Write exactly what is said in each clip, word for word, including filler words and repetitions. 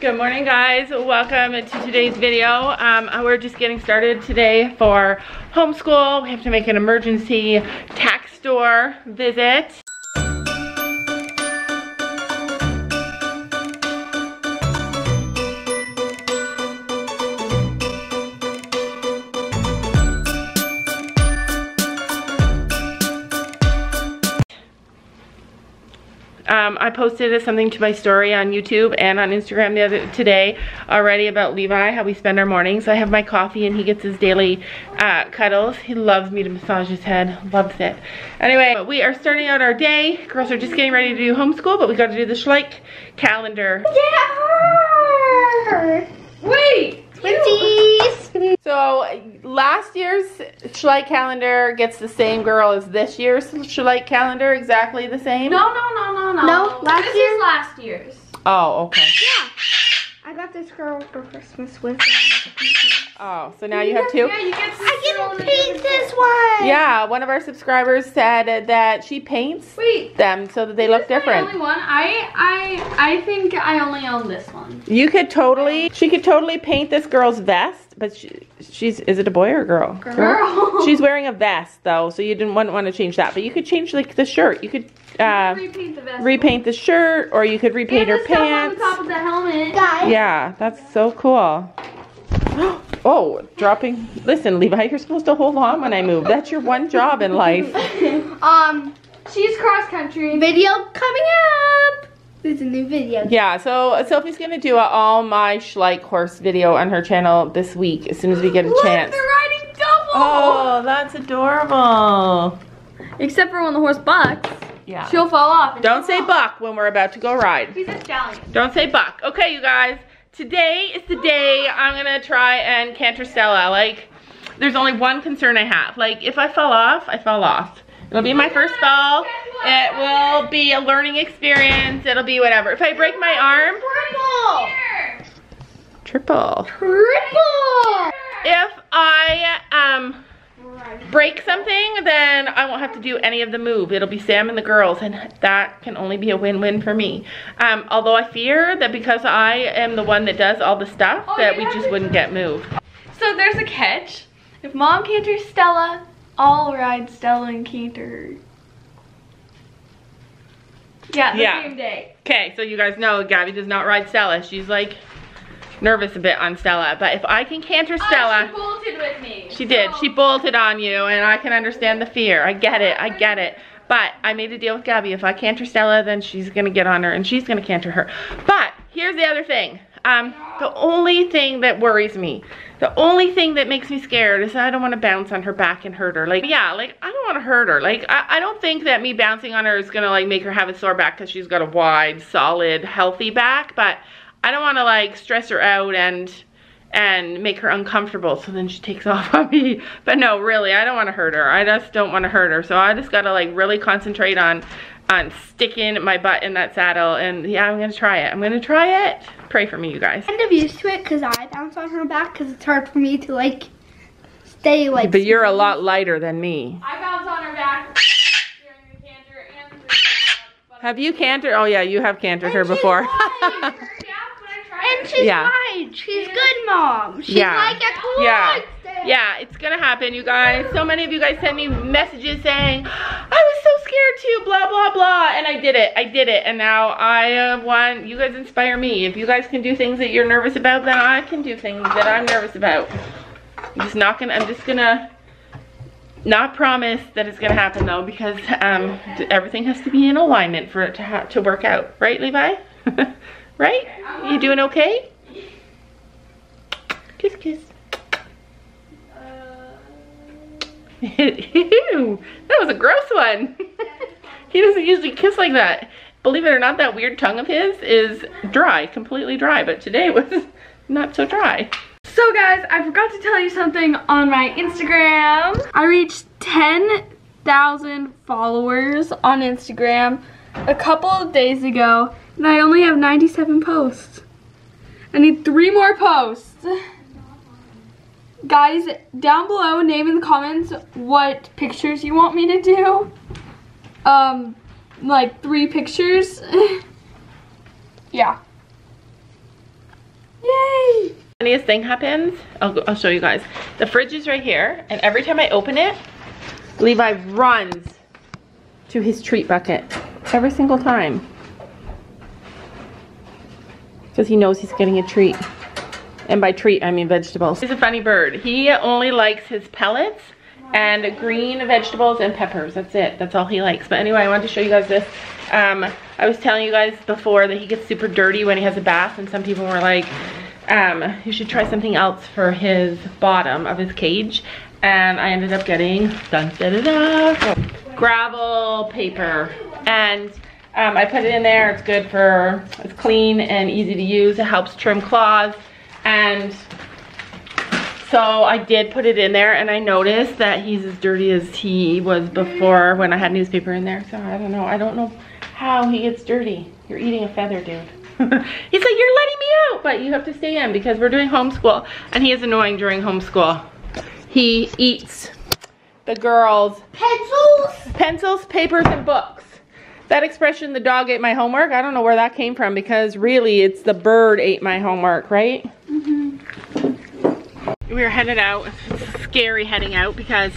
Good morning, guys. Welcome to today's video. Um, we're just getting started today for homeschool. We have to make an emergency tax store visit. Um, I posted something to my story on YouTube and on Instagram the other today already about Levi, how we spend our mornings. So I have my coffee and he gets his daily uh, cuddles. He loves me to massage his head, loves it. Anyway, we are starting out our day. Girls are just getting ready to do homeschool, but we got to do the Schleich calendar. Yeah. Wait. Twinsies. So last year's Schleich calendar gets the same girl as this year's Schleich calendar, exactly the same. No, no, no, no, no. No, last this year? Is last year's. Oh, okay. Yeah. I got this girl for Christmas with me. Oh, so now you, you have, have two? Yeah, you get I get to paint this one. Yeah, one of our subscribers said that she paints Wait, them so that they look different. Only one. I, I, I think I only own this one. You could totally, she could totally paint this girl's vest, but she, she's, is it a boy or a girl? Girl. girl. She's wearing a vest though, so you didn't want, want to change that, but you could change like the shirt. You could Uh, repaint the vest. Repaint the shirt, or you could repaint her pants. On top of the helmet. Guys. Yeah, that's so cool. Oh, dropping. Listen, Levi, you're supposed to hold on when I move. That's your one job in life. um, she's cross country. Video coming up. There's a new video. Yeah, so Sophie's gonna do a all my Schleich horse video on her channel this week as soon as we get a Look, chance. They're riding double. Oh, that's adorable. Except for when the horse bucks. Yeah. She'll fall off. Don't say buck when we're about to go ride. He's a stallion. Don't say buck. Okay, you guys. Today is the day I'm gonna try and canter Stella. Like, there's only one concern I have. Like, if I fall off, I fall off. It'll be my first fall. It will be a learning experience. It'll be whatever. If I break my arm, triple. Triple. Triple. If I um. break something, then I won't have to do any of the move. It'll be Sam and the girls, and that can only be a win-win for me. Um, although I fear that because I am the one that does all the stuff, oh, that we just wouldn't get moved. So there's a catch. If Mom canters Stella, I'll ride Stella and canter. Yeah, the yeah. same day. Okay, so you guys know Gabby does not ride Stella. She's like nervous a bit on Stella, but if I can canter Stella, uh, she bolted with me. She did. She bolted on you, and I can understand the fear. I get it. I get it. But I made a deal with Gabby. If I canter Stella, then she's gonna get on her, and she's gonna canter her. But here's the other thing. Um, the only thing that worries me, the only thing that makes me scared is that I don't want to bounce on her back and hurt her. Like, yeah, like I don't want to hurt her. Like, I, I don't think that me bouncing on her is gonna like make her have a sore back because she's got a wide, solid, healthy back, but I don't want to like stress her out and and make her uncomfortable so then she takes off on me. But no, really, I don't want to hurt her. I just don't want to hurt her. So I just got to like really concentrate on on sticking my butt in that saddle. And yeah, I'm going to try it. I'm going to try it. Pray for me, you guys. I'm kind of used to it because I bounce on her back because it's hard for me to like stay like. But you're a lot lighter than me. I bounce on her back during the canter and the canter. Have you cantered? Oh yeah, you have cantered her before. And she's yeah. fine. She's yeah. good, Mom. She's yeah. like a cool yeah. yeah, it's gonna happen, you guys. So many of you guys sent me messages saying, I was so scared too, blah, blah, blah. And I did it. I did it. And now I uh, want, you guys inspire me. If you guys can do things that you're nervous about, then I can do things that I'm nervous about. I'm just not gonna, I'm just gonna not promise that it's gonna happen though, because um, everything has to be in alignment for it to, ha to work out. Right, Levi? Right? You doing okay? Kiss, kiss. Ew, that was a gross one. He doesn't usually kiss like that. Believe it or not, that weird tongue of his is dry, completely dry, but today was not so dry. So guys, I forgot to tell you something on my Instagram. I reached ten thousand followers on Instagram a couple of days ago. And I only have ninety-seven posts. I need three more posts. Guys, down below, name in the comments what pictures you want me to do. Um, like three pictures. Yeah. funniest thing happens, I'll, I'll show you guys. The fridge is right here, and every time I open it, Levi runs to his treat bucket every single time because he knows he's getting a treat. And by treat, I mean vegetables. He's a funny bird. He only likes his pellets and green vegetables and peppers. That's it. That's all he likes. But anyway, I wanted to show you guys this. Um, I was telling you guys before that he gets super dirty when he has a bath, and some people were like, um, you should try something else for his bottom of his cage. And I ended up getting dun, da, da, da, gravel paper. And um, I put it in there. It's good for, it's clean and easy to use. It helps trim claws. And so I did put it in there, and I noticed that he's as dirty as he was before when I had newspaper in there. So I don't know. I don't know how he gets dirty. You're eating a feather, dude. He's like, you're letting me out, but you have to stay in because we're doing homeschool. And he is annoying during homeschool. He eats the girls' pencils, pencils, papers, and books. That expression, the dog ate my homework, I don't know where that came from, because really it's the bird ate my homework, right? Mm-hmm. We are headed out. It's scary heading out because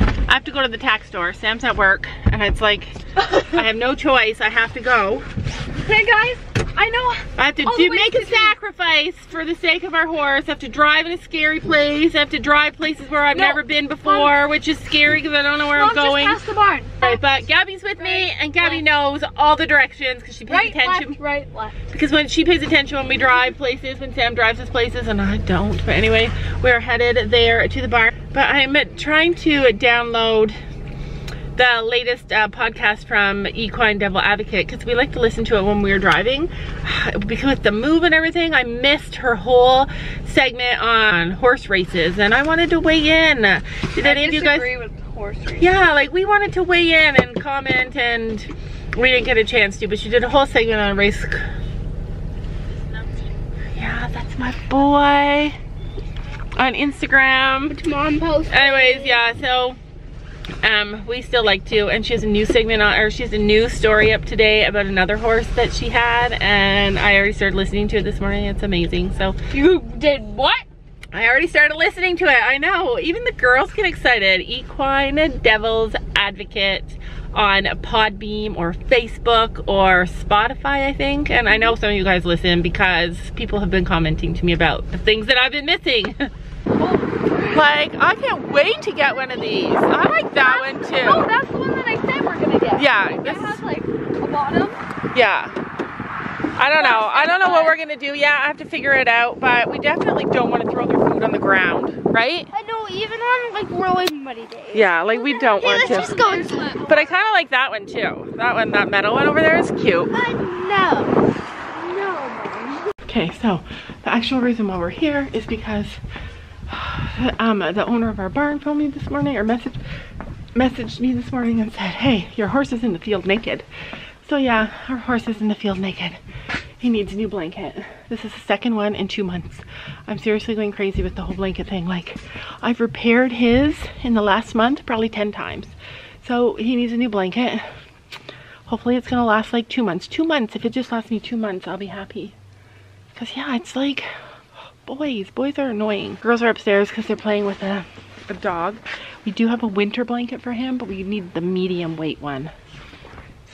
I have to go to the tack store. Sam's at work, and it's like, I have no choice. I have to go. Hey guys, I know. I have to do, make a sacrifice for the sake of our horse. I have to drive in a scary place. I have to drive places where I've no, never been before, um, which is scary because I don't know where I'm going. Just past the barn. Right, but Gabby's with right, me, and Gabby left. knows all the directions because she pays right, attention. Left, right, left. Because when she pays attention when we drive places, when Sam drives us places, and I don't. But anyway, we're headed there to the barn. But I'm trying to download the latest uh, podcast from Equine Devil Advocate because we like to listen to it when we were driving. Because with the move and everything, I missed her whole segment on horse races, and I wanted to weigh in. Did any of you guys agree with horse races? Yeah, like we wanted to weigh in and comment, and we didn't get a chance to. But she did a whole segment on race. Yeah, that's my boy on Instagram. Mom posted. Anyways, yeah, so. Um, we still like to, and she has a new segment on, or she has a new story up today about another horse that she had, and I already started listening to it this morning. It's amazing. So you did what? I already started listening to it. I know. Even the girls get excited. Equine Devil's Advocate on Podbeam or Facebook or Spotify, I think. And I know some of you guys listen because people have been commenting to me about the things that I've been missing. Like, I can't wait to get one of these. I like that that's, one too. Oh, that's the one that I said we're gonna get. Yeah. This, it has like a bottom. Yeah. I don't know. I don't know what we're gonna do yet. I have to figure it out, but we definitely don't want to throw their food on the ground, right? I know, even on like really muddy days. Yeah, like we don't hey, want let's to. Just go and swim. But I kind of like that one too. That one, that metal one over there is cute. I know. No. Okay, so the actual reason why we're here is because Um, the owner of our barn phoned me this morning, or messaged, messaged me this morning and said, hey, your horse is in the field naked. So yeah, our horse is in the field naked. He needs a new blanket. This is the second one in two months. I'm seriously going crazy with the whole blanket thing. Like, I've repaired his in the last month probably ten times. So he needs a new blanket. Hopefully it's going to last like two months. Two months. If it just lasts me two months, I'll be happy. Because yeah, it's like... Boys, boys are annoying. Girls are upstairs because they're playing with a, a dog. We do have a winter blanket for him, but we need the medium weight one.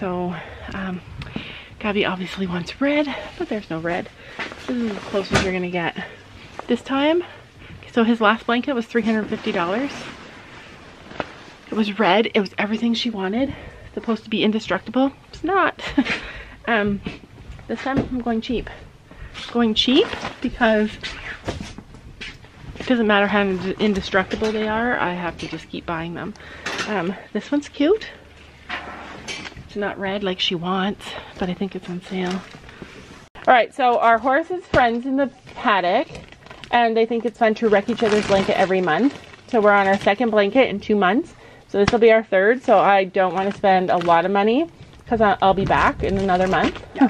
So, um, Gabby obviously wants red, but there's no red. This is the closest you're gonna get. This time, so his last blanket was three hundred fifty dollars. It was red, it was everything she wanted. It's supposed to be indestructible, it's not. um, this time I'm going cheap. Going cheap because it doesn't matter how indestructible they are, I have to just keep buying them. Um, this one's cute. It's not red like she wants, but I think it's on sale. Alright, so our horse is friends in the paddock, and they think it's fun to wreck each other's blanket every month. So we're on our second blanket in two months. So this will be our third, so I don't want to spend a lot of money. Because I'll be back in another month. Yeah.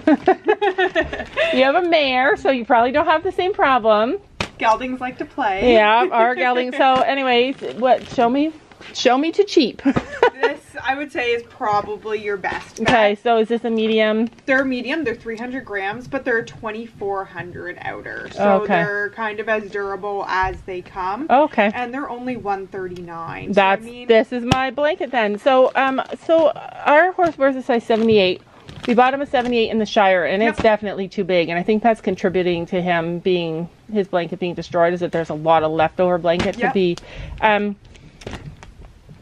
You have a mare, so you probably don't have the same problem. Geldings like to play. Yeah, our geldings. So anyways, what, show me Show me to cheap. This, I would say, is probably your best. Okay, so is this a medium? They're medium. They're three hundred grams, but they're twenty-four hundred outer. So okay. They're kind of as durable as they come. Okay. And they're only one thirty-nine. That's, so I mean, this is my blanket then. So, um, so our horse wears a size seventy-eight. We bought him a seventy-eight in the Shire, and yep. It's definitely too big. And I think that's contributing to him being, his blanket being destroyed, is that there's a lot of leftover blanket yep. to be. Um,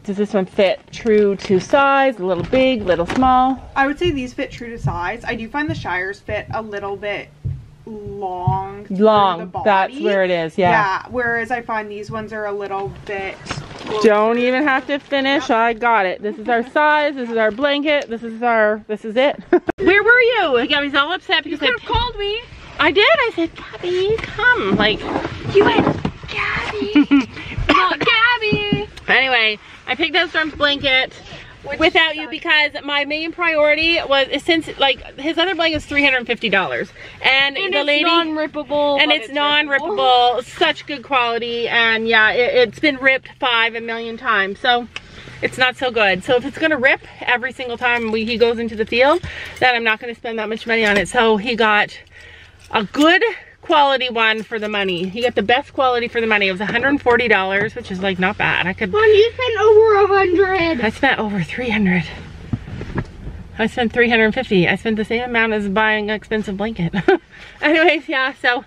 does this one fit true to size? A little big, little small? I would say these fit true to size. I do find the Shires fit a little bit long. Long, the body. That's where it is, yeah. Yeah, whereas I find these ones are a little bit... Don't even have to finish. I got it. This is our size. This is our blanket. This is our, this is it. Where were you? You got me so upset because you could have called me. I did. I said, Gabby, come. Like, you went, Gabby. Not Gabby. Anyway, I picked out Storm's blanket. Which without you, because my main priority was, since like his other blanket is three hundred fifty dollars, and, and the lady non-rippable, and it's, it's non-rippable, such good quality, and yeah, it, it's been ripped five a million times, so it's not so good. So if it's gonna rip every single time we, he goes into the field, then I'm not gonna spend that much money on it. So he got a good quality one for the money. He got the best quality for the money. It was one hundred forty dollars, which is like not bad. I could. Well, you spent over a hundred. I spent over three hundred. I spent three hundred fifty. I spent the same amount as buying an expensive blanket. Anyways, yeah. So,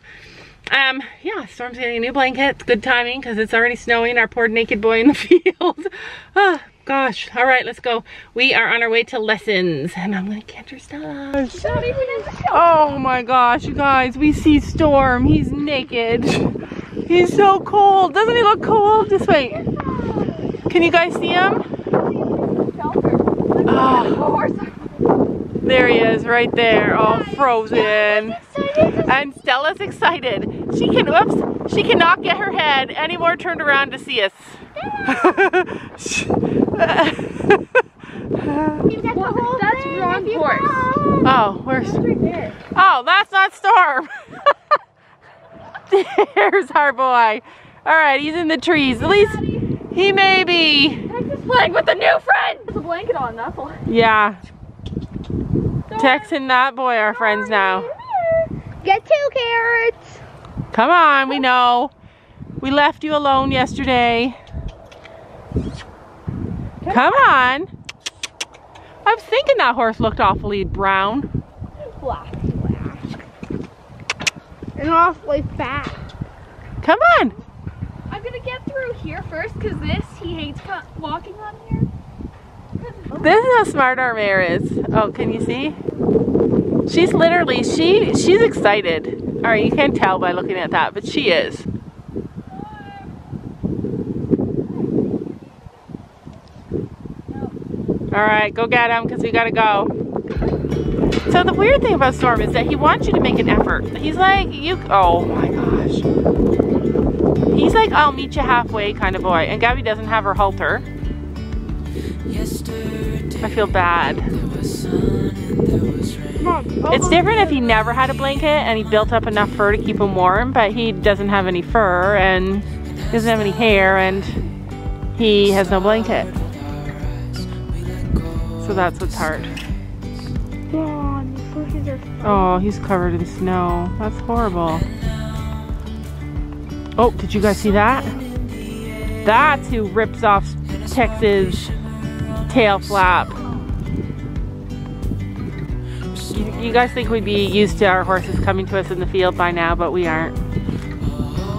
um, yeah. Storm's getting a new blanket. It's good timing because it's already snowing. Our poor naked boy in the field. Oh gosh. All right, let's go. We are on our way to lessons, and I'm gonna canter Stella. She's not even in the show. Oh my gosh, you guys, we see Storm. He's naked. He's so cold. Doesn't he look cold? This way. Can you guys see him? Oh, there he is, right there, all frozen. And Stella's excited. She can, oops, she cannot get her head any more turned around to see us. Well, that's wrong horse. Oh, where's? Oh, that's not Storm. There's our boy. All right, he's in the trees. At least he may be. Texas playing with a new friend. There's a blanket on that boy. Yeah. Tex and that boy are friends now. Get two carrots. Come on, we know. We left you alone yesterday. Come on. I was thinking that horse looked awfully brown. Black, black. And awfully fat. Come on. I'm gonna get through here first because this, he hates walking on here. This is how smart our mare is. Oh, can you see? She's literally, she she's excited. All right, you can't tell by looking at that, but she is. All right, go get him because we gotta go. So the weird thing about Storm is that he wants you to make an effort. He's like, you, oh my gosh. He's like, I'll meet you halfway kind of boy. And Gabby doesn't have her halter. I feel bad. It's different if he never had a blanket and he built up enough fur to keep him warm, but he doesn't have any fur and he doesn't have any hair and he has no blanket. So that's what's hard. Oh, he's covered in snow. That's horrible. Oh, did you guys see that? That's who rips off Tex's tail flap. You, you guys think we'd be used to our horses coming to us in the field by now, but we aren't.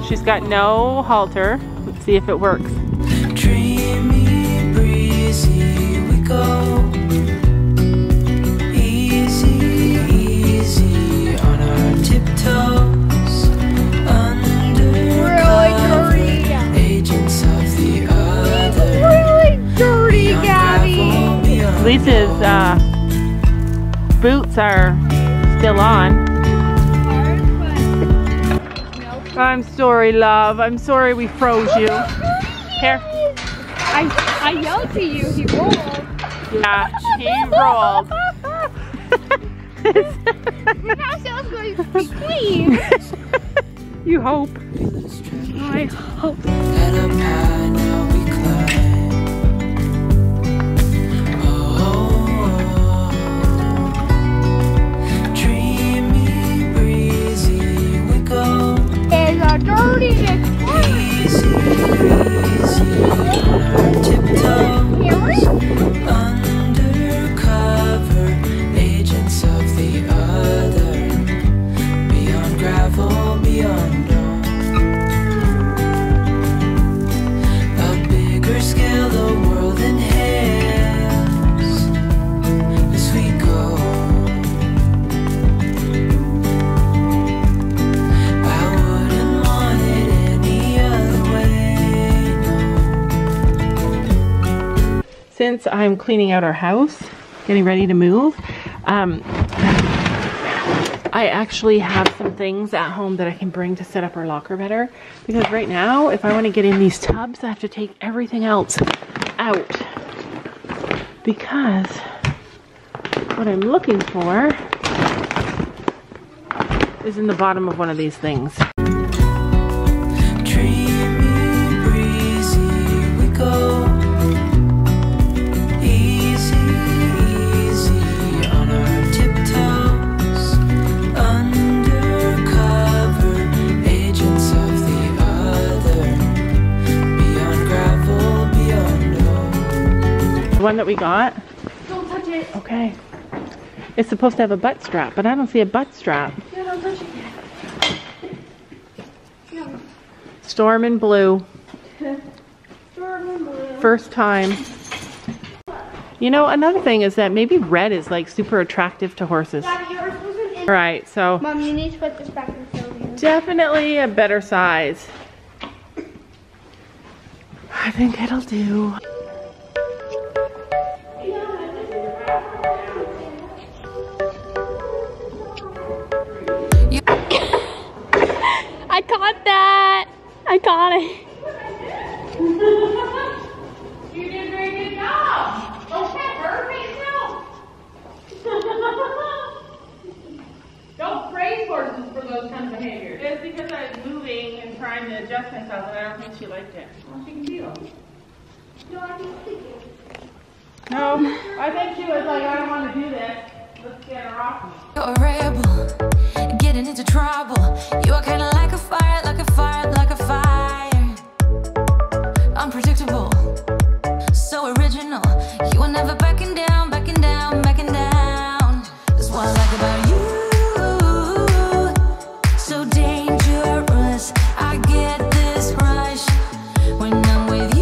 She's got no halter. Let's see if it works. Dreamy, breezy, we go. Easy, easy on our tiptoes. Under cover, agents of the other. Dirty Gabby. Lisa's uh, boots are still on. I'm sorry, love. I'm sorry we froze you. Here. I I yelled to you. He rolled. Yeah, he rolled. Now Stella's going to be clean. You hope. I hope. gravel beyond all. A bigger scale, the world inhales as we go. I wouldn't want it any other way, no. Since I'm cleaning out our house, getting ready to move, um, I actually have some things at home that I can bring to set up our locker better, because right now, if I want to get in these tubs, I have to take everything else out, because what I'm looking for is in the bottom of one of these things. Dreamy, breezy, we go. One that we got. Don't touch it. Okay. It's supposed to have a butt strap, but I don't see a butt strap. No, don't touch it. No. Storm in blue. Storm in blue. First time. You know, another thing is that maybe red is like super attractive to horses. All right, so. Mom, you need to put this back in the building. Definitely a better size. I think it'll do. I caught that! I caught it! You did a very good job! Don't pet her face. Don't praise horses for those kinds of behaviors. It's because I was moving and trying to adjust myself, and I don't think she liked it. Well, she can deal. No, I think she can. No, I think she was like, I don't want to do this. Let's get her off. You're a rebel, getting into trouble. You are kind of like a fire, like a fire, like a fire. Unpredictable, so original. You are never backing down, backing down, backing down. That's what I like about you. So dangerous, I get this rush when I'm with you.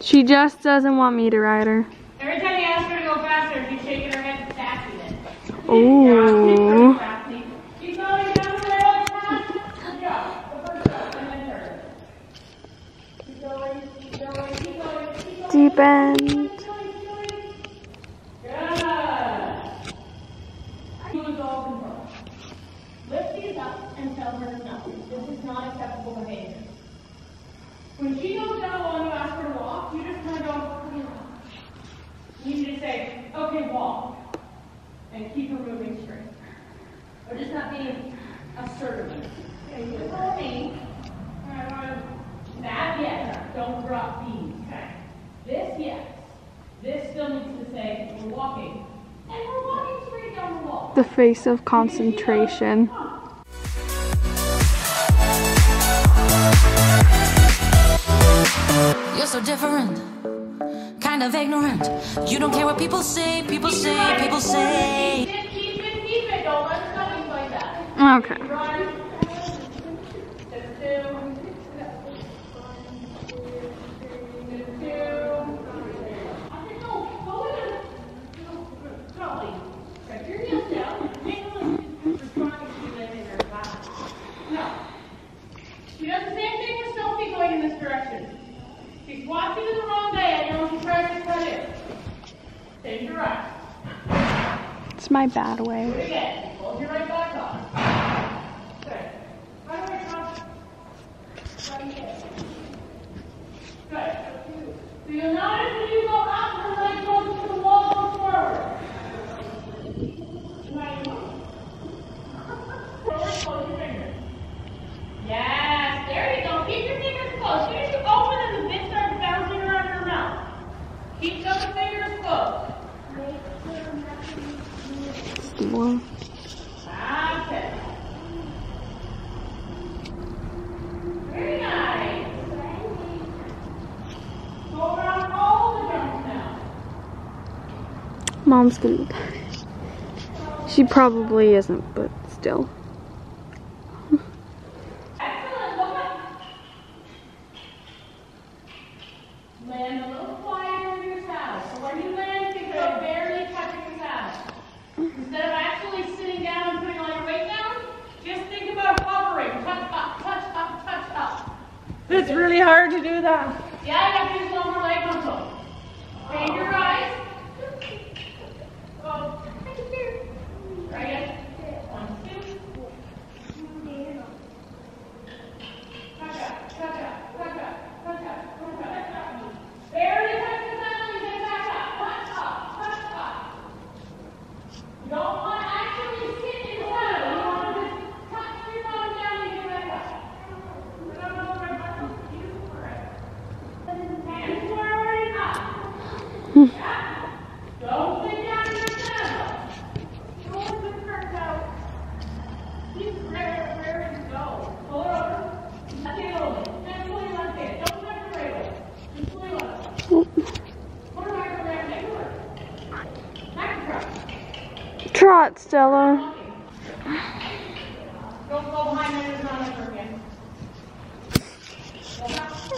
She just doesn't want me to ride her. Every time you ask her to go faster, she's shaking her head and sassy then. Ooh. She's going down the road fast. Good job. The first job, and then turn. Keep going, keep going, keep going, keep going. Deep end. Good. She was all control. Lift these up and tell her nothing. This is not acceptable behavior. When she goes down the one you ask her to walk, you just kind of go, you need to say, okay, walk, and keep her moving straight. Or just not being assertive. Okay, you told me, that yes, don't drop these. Okay. This yes, this still needs to say, we're walking, and we're walking straight down the wall. The face of concentration. You're so different, kind of ignorant. You don't care what people say, people keep say, running. people say. Keep it, keep it, keep it. Don't let it go like that. Okay. Run. take your right. It's my bad way. Do it again. Hold your right back off. Good. Right away, come. Right here. Good. Do you notice when you go up your leg goes to the wall or forward? Now you go. Forward, close your fingers. Yes, there you go. Keep your fingers close. As soon as you open them, the bits start bouncing around your mouth. Keep those fingers closed. Storm. That's it. Very nice. Go around all the drums now. Mom's gonna be tired. She probably isn't, but still. It's really hard to do that. Yeah, you have to use one more leg muscle. Bang your eyes. Oh, try again. One, two. Touch up, touch up, touch up, touch up, touch up. Barely touch the ground, you can touch up. Touch up, touch up. You don't want to actually sit in the ground. You want to just touch your bottom down and get back up. Don't sit down in the saddle. Pull the curtain out. Keep where, where you go. Pull it over. Let's get over. Just pull your left hand. Don't let it right away. Just pull your left. Put it back over there. Make it work. Back to trot. Trot, Stella. Don't go behind me. There's not over again. Okay, Stella.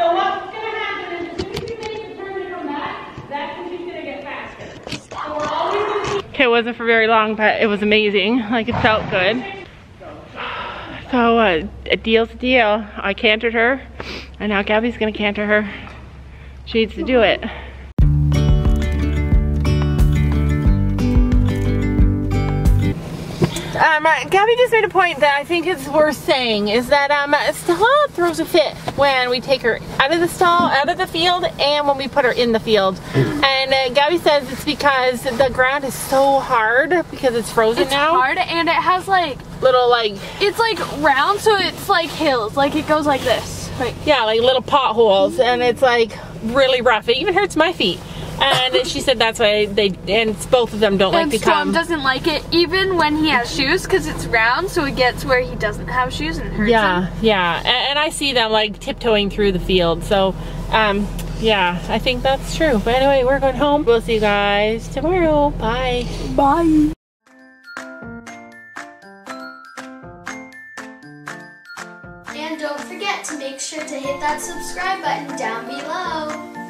So what's going to happen is as soon as you make a turn from that, that's when she's going to get fast. Okay, it wasn't for very long, but it was amazing. Like, it felt good. So uh, a deal's a deal. I cantered her, and now Gabby's gonna canter her. She needs to do it. Um, uh, Gabby just made a point that I think it's worth saying, is that um, Stella throws a fit when we take her out of the stall, out of the field, and when we put her in the field. And uh, Gabby says it's because the ground is so hard because it's frozen it's now. It's hard, and it has like little like it's like round, so it's like hills, like it goes like this. Right. Yeah, like little potholes, and it's like really rough. It even hurts my feet. And she said that's why they, and both of them don't like to come. And Storm doesn't like it even when he has shoes because it's round, so it gets where he doesn't have shoes and hurts yeah, him. Yeah, yeah. And, and I see them like tiptoeing through the field, so um, yeah, I think that's true. But anyway, we're going home. We'll see you guys tomorrow. Bye. Bye. And don't forget to make sure to hit that subscribe button down below.